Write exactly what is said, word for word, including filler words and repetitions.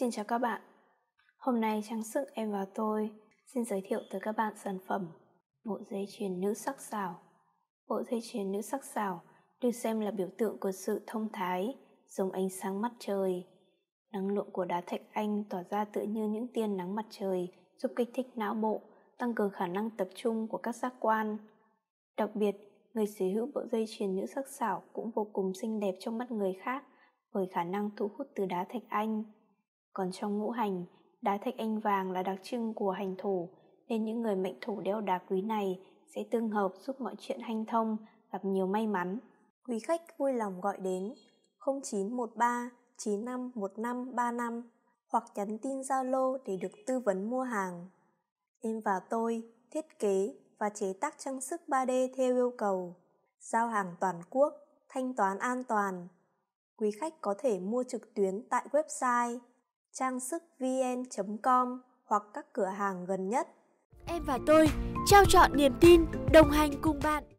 Xin chào các bạn. Hôm nay Trang Sức Em và Tôi xin giới thiệu tới các bạn sản phẩm bộ dây chuyền nữ sắc sảo. Bộ dây chuyền nữ sắc sảo được xem là biểu tượng của sự thông thái, giống ánh sáng mặt trời. Năng lượng của đá thạch anh tỏa ra tựa như những tia nắng mặt trời, giúp kích thích não bộ, tăng cường khả năng tập trung của các giác quan. Đặc biệt, người sở hữu bộ dây chuyền nữ sắc sảo cũng vô cùng xinh đẹp trong mắt người khác bởi khả năng thu hút từ đá thạch anh. Còn trong ngũ hành, đá thạch anh vàng là đặc trưng của hành thổ, nên những người mệnh thổ đeo đá quý này sẽ tương hợp giúp mọi chuyện hanh thông, gặp nhiều may mắn. Quý khách vui lòng gọi đến không chín một ba chín năm một năm ba năm hoặc nhắn tin Zalo để được tư vấn mua hàng. Em và Tôi thiết kế và chế tác trang sức ba D theo yêu cầu, giao hàng toàn quốc, thanh toán an toàn. Quý khách có thể mua trực tuyến tại website trang sức v n chấm com hoặc các cửa hàng gần nhất. Em và Tôi trao trọn niềm tin, đồng hành cùng bạn.